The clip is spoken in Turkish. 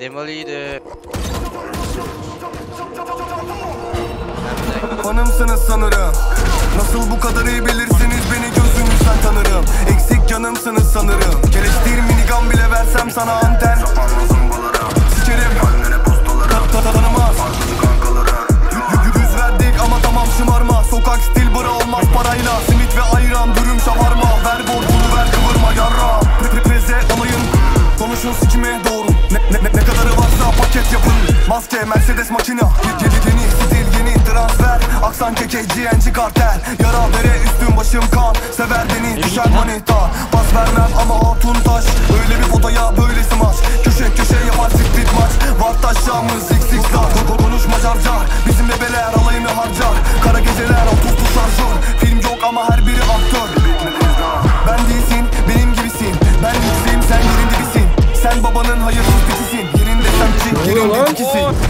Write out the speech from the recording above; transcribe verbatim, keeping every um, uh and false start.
Demeliydi. Hanımsınız sanırım. Nasıl bu kadar iyi bilirsiniz beni, gözünüzden tanırım. Eksik canımsınız sanırım. Keleştir minigun bile versem sana anten. Sikerim annene postalara. Tanımaz yüz verdik ama tamam şımarma. Sokak stil bura olmaz parayla. Simit ve ayran dürüm şavarma. Ver borcunu ver kıvırma yarra. Preze alayım. Konuşun sikime doğru. Ne, ne, ne kadarı varsa paket yapın. Maske Mercedes makina. Yeni stil yeni transfer. Aksan keke G N G kartel. Yara bere üstüm başım kan. Sever beni düşer manita. Pas vermem ama hatun taş. Öyle bir potaya böylesi maç. Köşe köşe yapar siklit maç. Var taşlarımız zik zik dar. Konuşma carca. Bizimle beler alayını harcar. Kara geceler otuzlu şarjör. Film yok ama her biri aktör. Ben değilsin benim gibisin. Ben yükseğim sen yerin dibisin. Sen babanın hayırsız bitisin. Yerinde sen çek, yerinde dikisin.